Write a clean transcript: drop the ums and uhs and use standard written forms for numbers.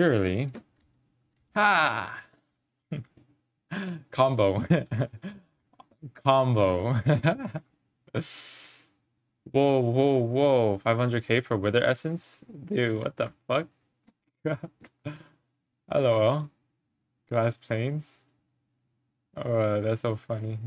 Surely. Ha! Combo. Combo. Whoa, whoa, whoa. 500k for Wither Essence? Dude, what the fuck? LOL. Glass planes? Oh, that's so funny.